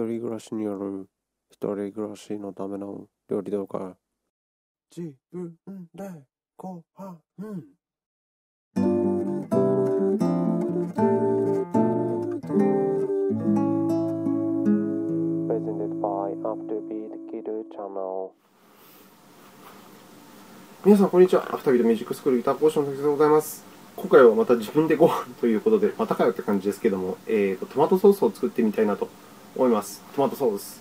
一人暮らしによる一人暮らしのための料理動画。自分でご飯。Presented by Afterbeat Kid Channel。皆さんこんにちは。Afterbeatミュージックスクールギター講師の滝沢でございます。今回はまた自分でご飯ということで、またかよって感じですけども、トマトソースを作ってみたいなと思います。トマトソース。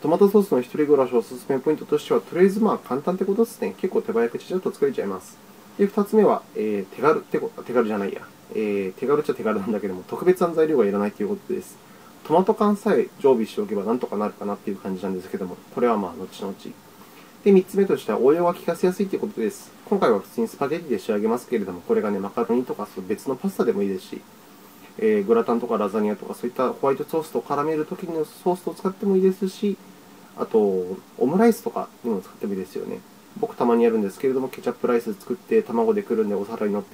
トマトソースの一人暮らしおすすめポイントとしては、とりあえずまあ簡単ってことですね。結構手早くちゃっと作れちゃいます。で、2つ目は、手軽っちゃ手軽なんだけども、特別な材料がいらないということです。トマト缶さえ常備しておけばなんとかなるかなっていう感じなんですけども、これはまあ後々。で、3つ目としては応用が効かせやすいということです。今回は普通にスパゲッティで仕上げますけれども、これがね、マカロニとか別のパスタでもいいですし、グラタンとかラザニアとかそういったホワイトソースと絡めるときのソースを使ってもいいですし、あと、オムライスとかにも使ってもいいですよね。僕、たまにやるんですけれども、ケチャップライス作って、卵でくるんで、お皿に乗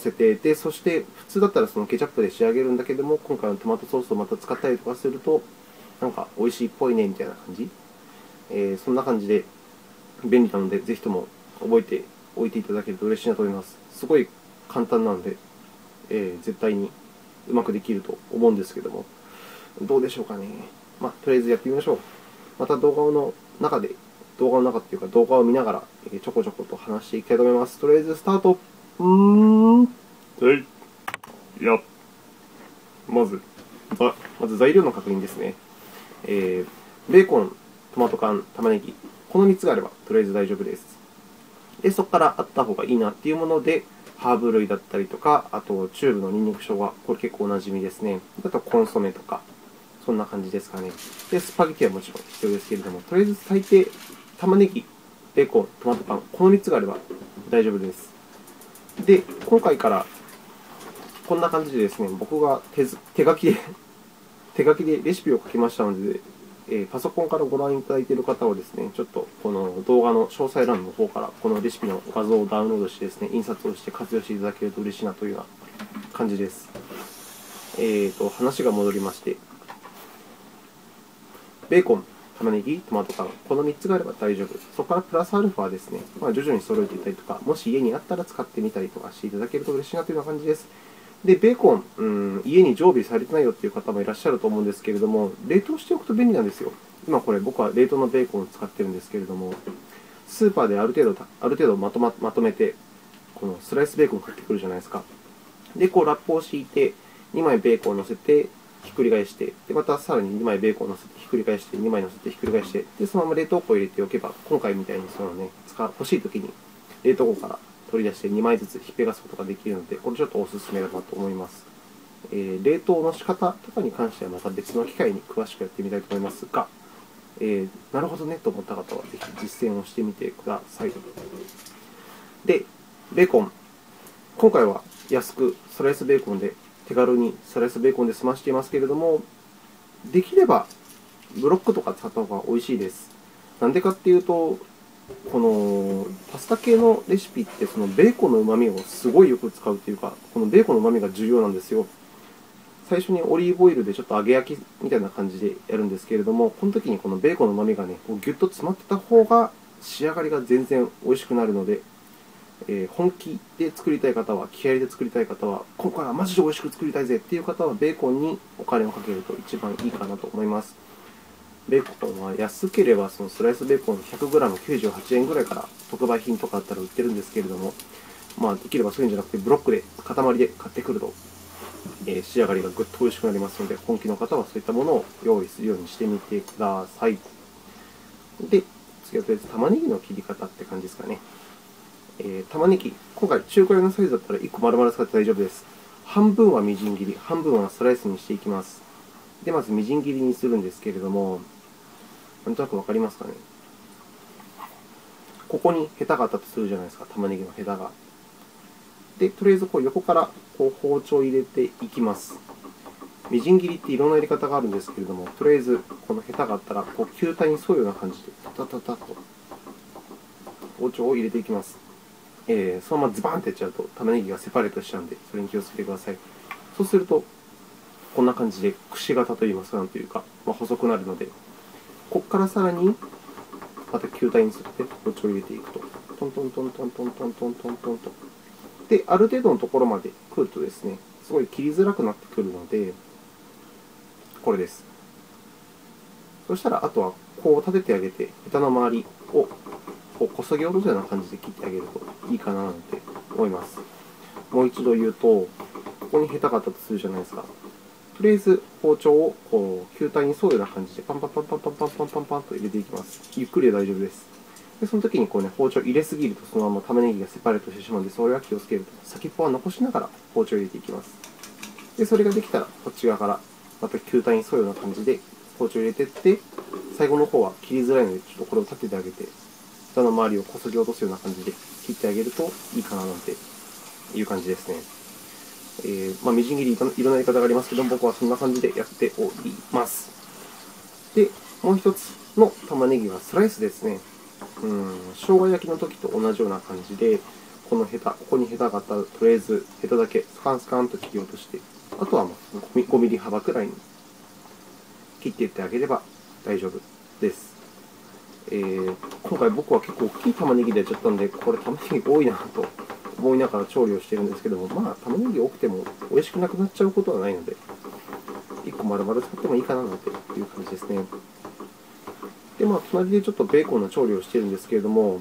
せて、で、そして、普通だったらそのケチャップで仕上げるんだけども、今回のトマトソースをまた使ったりとかすると、なんか、美味しいっぽいね、みたいな感じ。そんな感じで、便利なので、ぜひとも覚えておいていただけると嬉しいなと思います。すごい簡単なので、絶対にうまくできると思うんですけども、どうでしょうかね。まあ、とりあえずやってみましょう。また動画を見ながら、ちょこちょこと話していきたいと思います。とりあえずスタート。まず材料の確認ですね。ベーコン、トマト缶、玉ねぎ。この3つがあれば、とりあえず大丈夫です。で、そこからあった方がいいなっていうもので、ハーブ類だったりとか、あとチューブのニンニク生姜、これ結構おなじみですね。あとコンソメとか、そんな感じですかね。で、スパゲティはもちろん必要ですけれども、とりあえず最低、玉ねぎ、ベーコン、トマト缶、この3つがあれば大丈夫です。で、今回からこんな感じでですね、僕が手書きでレシピを書きましたので、パソコンからご覧いただいている方はですね、ちょっとこの動画の詳細欄の方からこのレシピの画像をダウンロードしてですね、印刷をして活用していただけると嬉しいなというような感じです。話が戻りまして、ベーコン、玉ねぎ、トマト缶、この3つがあれば大丈夫。そこからプラスアルファはですね、まあ、徐々に揃えていたりとか、もし家にあったら使ってみたりとかしていただけると嬉しいなというような感じです。で、ベーコン、家に常備されてないよという方もいらっしゃると思うんですけれども、冷凍しておくと便利なんですよ。今これ、僕は冷凍のベーコンを使ってるんですけれども、スーパーである程度まとめて、このスライスベーコンを買ってくるじゃないですか。で、こうラップを敷いて、2枚ベーコンを乗せて、ひっくり返して、でまたさらに2枚ベーコンを乗せて、ひっくり返して、2枚乗せて、ひっくり返して、でそのまま冷凍庫を入れておけば、今回みたいにそのね、欲しいときに冷凍庫から、取り出して2枚ずつひっぺがすことができるので、これちょっとおすすめだなと思います。冷凍の仕方とかに関してはまた別の機会に詳しくやってみたいと思いますが、なるほどねと思った方はぜひ実践をしてみてください。で、ベーコン。今回は安くスライスベーコンで、手軽にスライスベーコンで済ましていますけれども、できればブロックとか使った方が美味しいです。なんでかっていうと、このパスタ系のレシピってそのベーコンのうまみをすごいよく使うというか、このベーコンのうまみが重要なんですよ。最初にオリーブオイルでちょっと揚げ焼きみたいな感じでやるんですけれども、この時にこのベーコンのうまみがね、こうギュッと詰まってた方が仕上がりが全然美味しくなるので、本気で作りたい方は、気合で作りたい方は、今回はマジで美味しく作りたいぜっていう方は、ベーコンにお金をかけると一番いいかなと思います。ベーコンは安ければそのスライスベーコン 100g98 円ぐらいから特売品とかあったら売ってるんですけれども、まあ、できればそういうんじゃなくてブロックで塊で買ってくると、仕上がりがぐっと美味しくなりますので、本気の方はそういったものを用意するようにしてみてください。で、次はとりあえず玉ねぎの切り方って感じですかね。玉ねぎ、今回中くらいのサイズだったら1個丸々使って大丈夫です。半分はみじん切り、半分はスライスにしていきます。で、まずみじん切りにするんですけれども、なんとなくわかりますかね。ここにヘタがあったとするじゃないですか、玉ねぎのヘタが。で、とりあえずこう横からこう包丁を入れていきます。みじん切りっていろんなやり方があるんですけれども、とりあえずこのヘタがあったら、こう球体に沿うような感じで、タタタタと包丁を入れていきます。そのままズバンってやっちゃうと、玉ねぎがセパレートしちゃうんで、それに気をつけてください。そうすると、こんな感じでくし形といいますか、なんというか、細くなるので、ここからさらにまた球体に沿って包丁を入れていくと、トントントントントントントントントンと。で、ある程度のところまで来るとですね、すごい切りづらくなってくるので、これです。そしたら、あとはこう立ててあげて、ヘタの周りをこそぎ落とすような感じで切ってあげるといいかななんて思います。もう一度言うと、ここにヘタがあったとするじゃないですか。とりあえず包丁をこう球体に沿うような感じでパンパンパンパンパンパンパンパンパンと入れていきます。ゆっくりで大丈夫です。でその時にこう、包丁を入れすぎると、そのまま玉ねぎがセパレートしてしまうので、それは気をつけると、先っぽは残しながら包丁を入れていきます。でそれができたら、こっち側からまた球体に沿うような感じで包丁を入れていって、最後の方は切りづらいので、ちょっとこれを立ててあげて、蓋の周りをこそぎ落とすような感じで切ってあげるといいかななんていう感じですね。みじん切り、いろんなやり方がありますけど、僕はそんな感じでやっております。で、もう一つの玉ねぎはスライスですね。生姜焼きの時と同じような感じで、このヘタ、ここにヘタがあったら、とりあえずヘタだけスカンスカンと切り落として、あとは5ミリ幅くらいに切っていってあげれば大丈夫です。今回僕は結構大きい玉ねぎでやっちゃったので、これ玉ねぎ多いなと思いながら調理をしているんですけども、玉ねぎ多くても美味しくなくなっちゃうことはないので、1個丸々使ってもいいかななんていう感じですね。で、隣でちょっとベーコンの調理をしているんですけれども、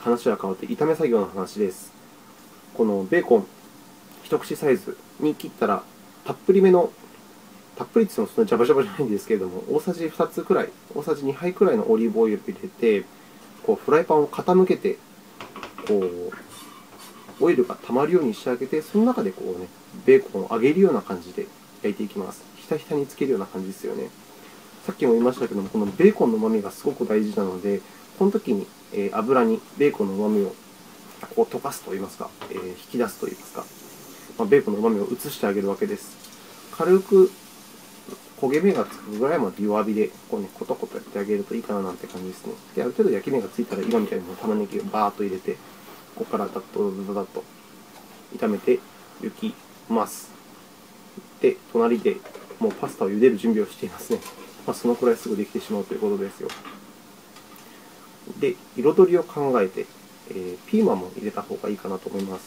話は変わって炒め作業の話です。このベーコン、一口サイズに切ったら、たっぷりというのはそんなジャバジャバじゃないんですけれども、大さじ2杯くらいのオリーブオイルを入れて、こうフライパンを傾けて、こう、オイルがたまるようにしてあげて、その中でこう、ベーコンを揚げるような感じで焼いていきます。ひたひたにつけるような感じですよね。さっきも言いましたけども、このベーコンのうまみがすごく大事なので、この時に油にベーコンのうまみをこう溶かすといいますか、引き出すといいますか、ベーコンのうまみを移してあげるわけです。軽く焦げ目がつくぐらいまで弱火でこう、コトコトやってあげるといいかななんて感じですね。で、ある程度焼き目がついたら、今みたいに玉ねぎをバーッと入れて、ここからだっとだっと炒めていきます。で、隣でもうパスタを茹でる準備をしていますね。そのくらいすぐできてしまうということですよ。で、彩りを考えて、ピーマンも入れた方がいいかなと思います。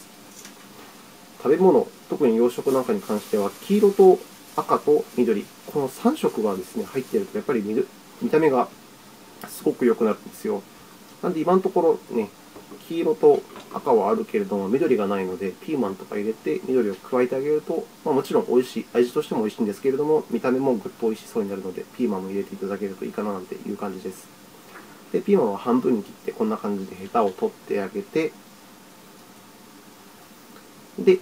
食べ物、特に洋食なんかに関しては、黄色と赤と緑、この3色がですね、入っていると、やっぱり見た目がすごく良くなるんですよ。なので、今のところね、黄色と赤はあるけれども、緑がないので、ピーマンとか入れて、緑を加えてあげると、もちろん美味しい、味としても美味しいんですけれども、見た目もぐっと美味しそうになるので、ピーマンも入れていただけるといいかななんていう感じです。で、ピーマンは半分に切って、こんな感じでヘタを取ってあげて、で、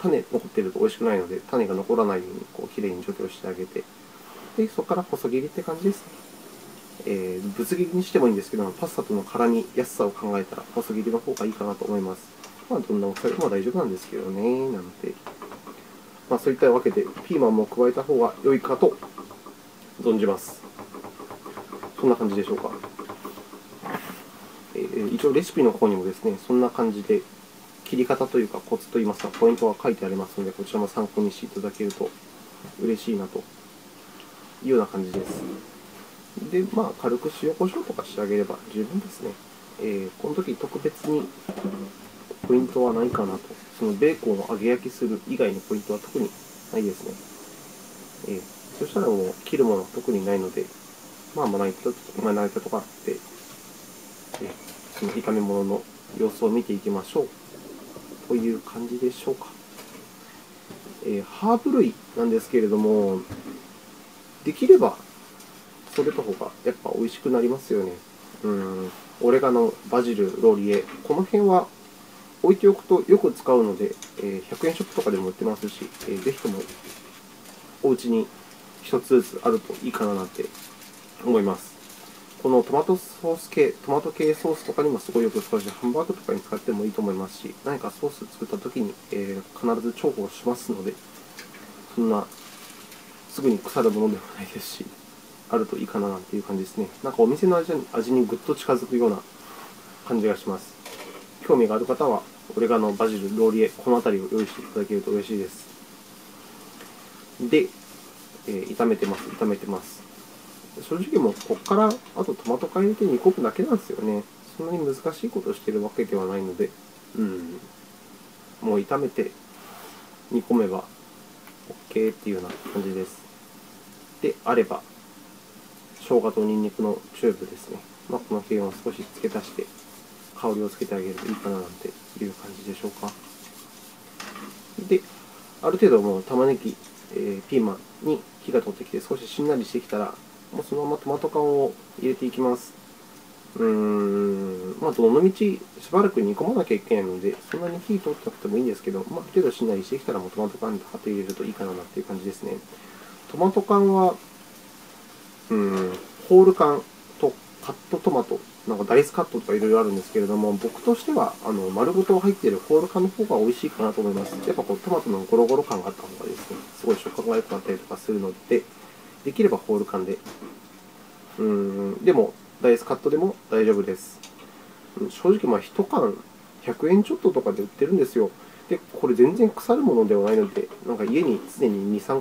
種残っていると美味しくないので、種が残らないようにこうきれいに除去してあげて、で、そこから細切りって感じですね。ぶつ切りにしてもいいんですけども、パスタとの絡みやすさを考えたら、細切りの方がいいかなと思います。どんな大きさでも大丈夫なんですけどね、なんて。そういったわけで、ピーマンも加えた方が良いかと存じます。そんな感じでしょうか。一応、レシピの方にもですね、そんな感じで、切り方というか、コツといいますか、ポイントが書いてありますので、こちらも参考にしていただけると嬉しいなというような感じです。で、軽く塩、コショウとかしてあげれば十分ですね。この時特別にポイントはないかなと。そのベーコンを揚げ焼きする以外のポイントは特にないですね。そしたらもう切るものは特にないので、まな板とかあって、その炒め物の様子を見ていきましょう。という感じでしょうか。ハーブ類なんですけれども、できれば、それとほか、やっぱ美味しくなりますよね。オレガノ、バジル、ローリエ、この辺は置いておくとよく使うので、100円ショップとかでも売ってますし、ぜひともお家に1つずつあるといいかななんて思います。このトマト系ソースとかにもすごいよく使うし、ハンバーグとかに使ってもいいと思いますし、何かソース作ったときに、必ず重宝しますので、そんなすぐに腐るものではないですし。あるといいかななんていう感じですね。なんかお店の味にぐっと近づくような感じがします。興味がある方は、オレガノ、バジル、ローリエ、この辺りを用意していただけると嬉しいです。で、炒めてます。正直もうここからあとトマト缶入れて煮込むだけなんですよね。そんなに難しいことをしてるわけではないので、もう炒めて煮込めば OK っていうような感じです。であれば、生姜とニンニクのチューブですね。まあ、この辺を少し付け足して香りをつけてあげるといいかななんていう感じでしょうか。で、ある程度もう玉ねぎ、ピーマンに火が通ってきて少ししんなりしてきたら、もうそのままトマト缶を入れていきます。まあ、どの道しばらく煮込まなきゃいけないので、そんなに火通ってなくてもいいんですけど、まあ、ある程度しんなりしてきたらもうトマト缶で葉っぱ入れるといいかなっていう感じですね。トマト缶は、ホール缶とカットトマト、なんかダイスカットとかいろいろあるんですけれども、僕としては丸ごと入っているホール缶の方が美味しいかなと思います。やっぱこうトマトのゴロゴロ感があった方がですね、すごい食感が良くなったりとかするので、できればホール缶で。でも、ダイスカットでも大丈夫です。正直、1缶100円ちょっととかで売ってるんですよ。で、これ全然腐るものではないので、なんか家に常に2、3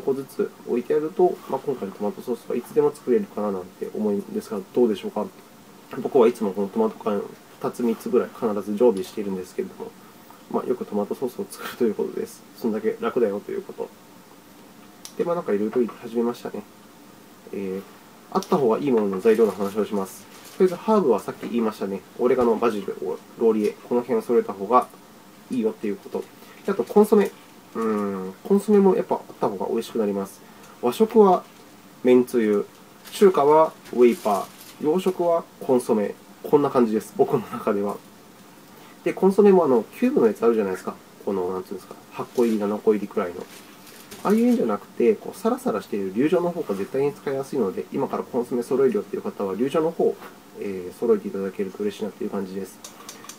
個ずつ置いてやると、今回のトマトソースはいつでも作れるかななんて思うんですが、どうでしょうか。僕はいつもこのトマト缶2つ、3つぐらい必ず常備しているんですけれども、よくトマトソースを作るということです。そんだけ楽だよということ。で、なんかいろいろ言い始めましたね。あった方がいいものの材料の話をします。とりあえず、ハーブはさっき言いましたね。オレガノ、バジル、ローリエ、この辺を揃えた方がいいよということ。あと、コンソメ。コンソメもやっぱあった方が美味しくなります。和食はめんつゆ、中華はウェイパー、洋食はコンソメ。こんな感じです、僕の中では。で、コンソメもキューブのやつあるじゃないですか。この、なんていうんですか、8個入り、7個入りくらいの。ああいうんじゃなくて、こうサラサラしている粒状の方が絶対に使いやすいので、今からコンソメ揃えるよという方は、粒状の方を揃えていただけると嬉しいなという感じです。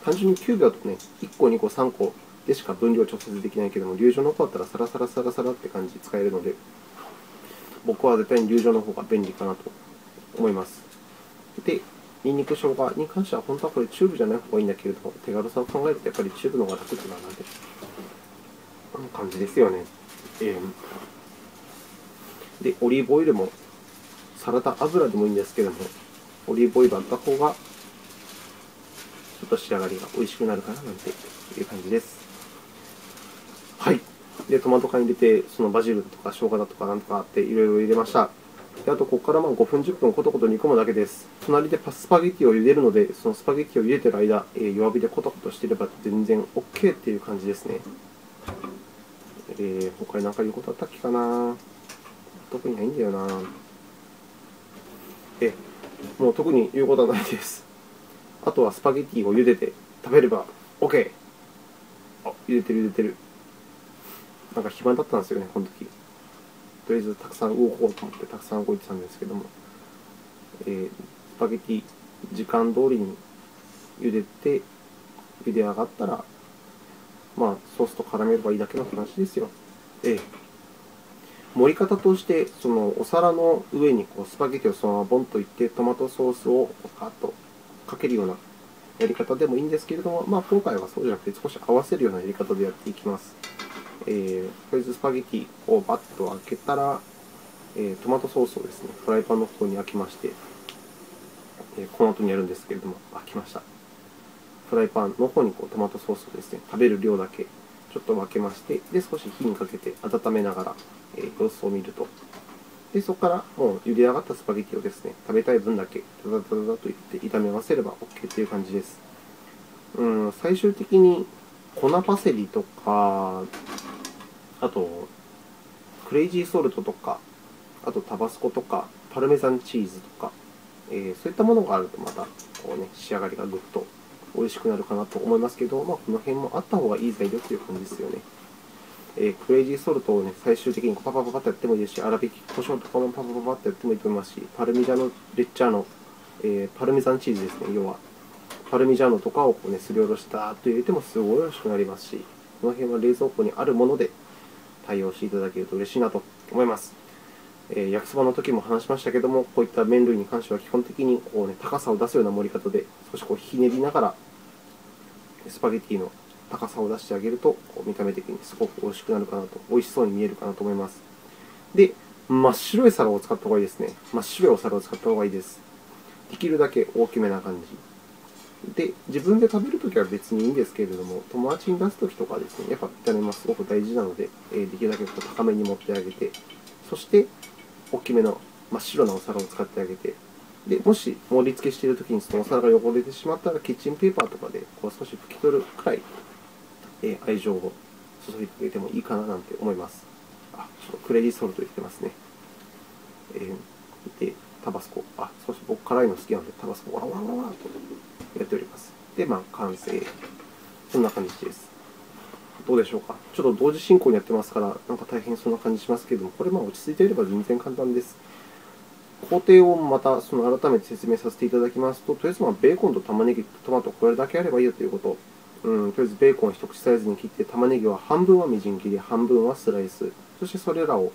単純にキューブだとね、1個、2個、3個でしか分量調節できないけども、粒状の方だったらサラサラサラサラって感じで使えるので、僕は絶対に粒状の方が便利かなと思います。で、ニンニク、生姜に関しては、本当はこれチューブじゃない方がいいんだけれども、手軽さを考えるとやっぱりチューブの方が楽だななんて感じですよね。で、オリーブオイルもサラダ油でもいいんですけども、オリーブオイルあった方がちょっと仕上がりが美味しくなるかななんていう感じです。はい。で、トマト缶入れて、そのバジルとか生姜だとかなんとかっていろいろ入れました。で、あと、ここから5分、10分コトコト煮込むだけです。隣でスパゲッティを茹でるので、そのスパゲッティを茹でてる間、弱火でコトコトしてれば全然 OK っていう感じですね。他に何か言うことあったっけかな。特にないんだよな。もう特に言うことはないです。あとはスパゲッティを茹でて食べれば OK。あ、茹でてる。なんか暇だったんですよね、この時。とりあえずたくさん動こうと思ってたくさん動いてたんですけども、スパゲッティ時間通りに茹でて、茹で上がったら、ソースと絡めればいいだけの話ですよ。盛り方として、そのお皿の上にこうスパゲッティをそのままボンといって、トマトソースをガッとかけるようなやり方でもいいんですけれども、今回はそうじゃなくて、少し合わせるようなやり方でやっていきます。とりあえずスパゲッティをバッと開けたら、トマトソースをですね、フライパンの方に開きまして、この後にやるんですけれども、開きました。フライパンの方にこうトマトソースをですね、食べる量だけちょっと分けまして、で、少し火にかけて温めながら、様子を見ると。で、そこからもう茹で上がったスパゲッティをですね、食べたい分だけ、ダダダダダといって炒め合わせれば OK という感じです。最終的に粉パセリとか、あと、クレイジーソルトとか、あとタバスコとか、パルメザンチーズとか、そういったものがあるとまたこうね、仕上がりがぐっと美味しくなるかなと思いますけど、この辺もあった方がいい材料という感じですよね。クレイジーソルトをね、最終的にパパパパッとやってもいいですし、粗挽き胡椒とかもパパパパッとやってもいいと思いますし、パルミジャーノ・レッチャーノ、パルメザンチーズですね、要は。パルミジャーノとかをこうね、すりおろしダーッと入れてもすごい美味しくなりますし、この辺は冷蔵庫にあるもので対応していただけると嬉しいなと思います。焼きそばの時も話しましたけども、こういった麺類に関しては基本的にこう、高さを出すような盛り方で、少しこうひねりながら、スパゲッティの高さを出してあげると、見た目的にすごく美味しくなるかなと、美味しそうに見えるかなと思います。で、真っ白い皿を使った方がいいですね。真っ白いお皿を使った方がいいです。できるだけ大きめな感じ。で、自分で食べるときは別にいいんですけれども、友達に出すときとかはですね、やっぱ見た目もすごく大事なので、できるだけ高めに持ってあげて、そして大きめの真っ白なお皿を使ってあげて、でもし盛り付けしているときにそのお皿が汚れてしまったら、キッチンペーパーとかでこう少し拭き取るくらい愛情を注ぎかけてもいいかななんて思います。あ、ちょっとクレディソルト入れてますね。で、タバスコ。あ、少し僕辛いの好きなので、タバスコワラワラワラとやっております。で、まあ完成。こんな感じです。どうでしょうか。ちょっと同時進行にやってますから、なんか大変そうな感じしますけれども、これまあ落ち着いていれば全然簡単です。工程をまたその改めて説明させていただきますと、とりあえずまあベーコンと玉ねぎとトマトを加えるだけあればいいよということ。とりあえずベーコンを一口サイズに切って、玉ねぎは半分はみじん切り、半分はスライス。そしてそれらを、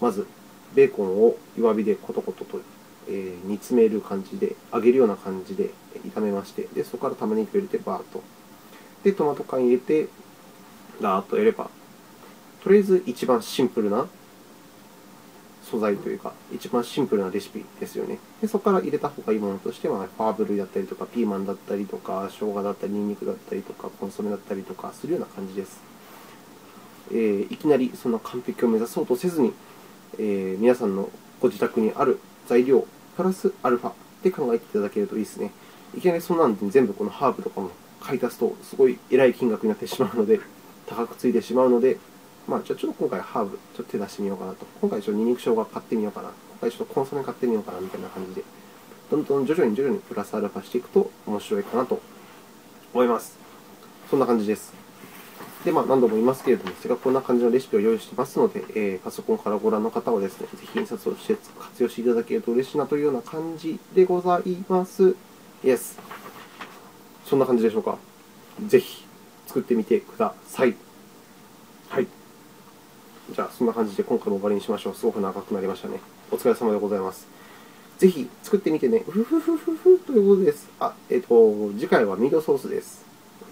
まずベーコンを弱火でコトコトと煮詰める感じで、揚げるような感じで炒めまして、でそこから玉ねぎを入れて、バーッと。で、トマト缶入れて、ガーッとやれば、とりあえず一番シンプルな素材というか、一番シンプルなレシピですよね。でそこから入れたほうがいいものとしては、ファーブ類だったりとか、ピーマンだったりとか、生姜だったり、ニンニクだったりとか、コンソメだったりとかするような感じです。いきなりその完璧を目指そうとせずに、皆さんのご自宅にある材料プラスアルファで考えていただけるといいですね。いきなりそんなんで全部このハーブとかも買い足すと、すごいえらい金額になってしまうので、高くついてしまうので、まあ、じゃあちょっと今回ハーブ、ちょっと手出してみようかなと。今回ちょっとニンニク生姜買ってみようかな。今回ちょっとコンソメ買ってみようかなみたいな感じで、どんどん徐々にプラスアルファしていくと面白いかなと思います。そんな感じです。で、まあ、何度も言いますけれども、せっかくこんな感じのレシピを用意していますので、パソコンからご覧の方はですね、ぜひ印刷をして活用していただけると嬉しいなというような感じでございます。Yes。そんな感じでしょうか。ぜひ作ってみてください。はい。じゃあ、そんな感じで今回も終わりにしましょう。すごく長くなりましたね。お疲れ様でございます。ぜひ作ってみてね。ということです。あ、次回はミートソースです。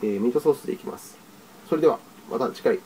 ミートソースでいきます。それでは、また次回。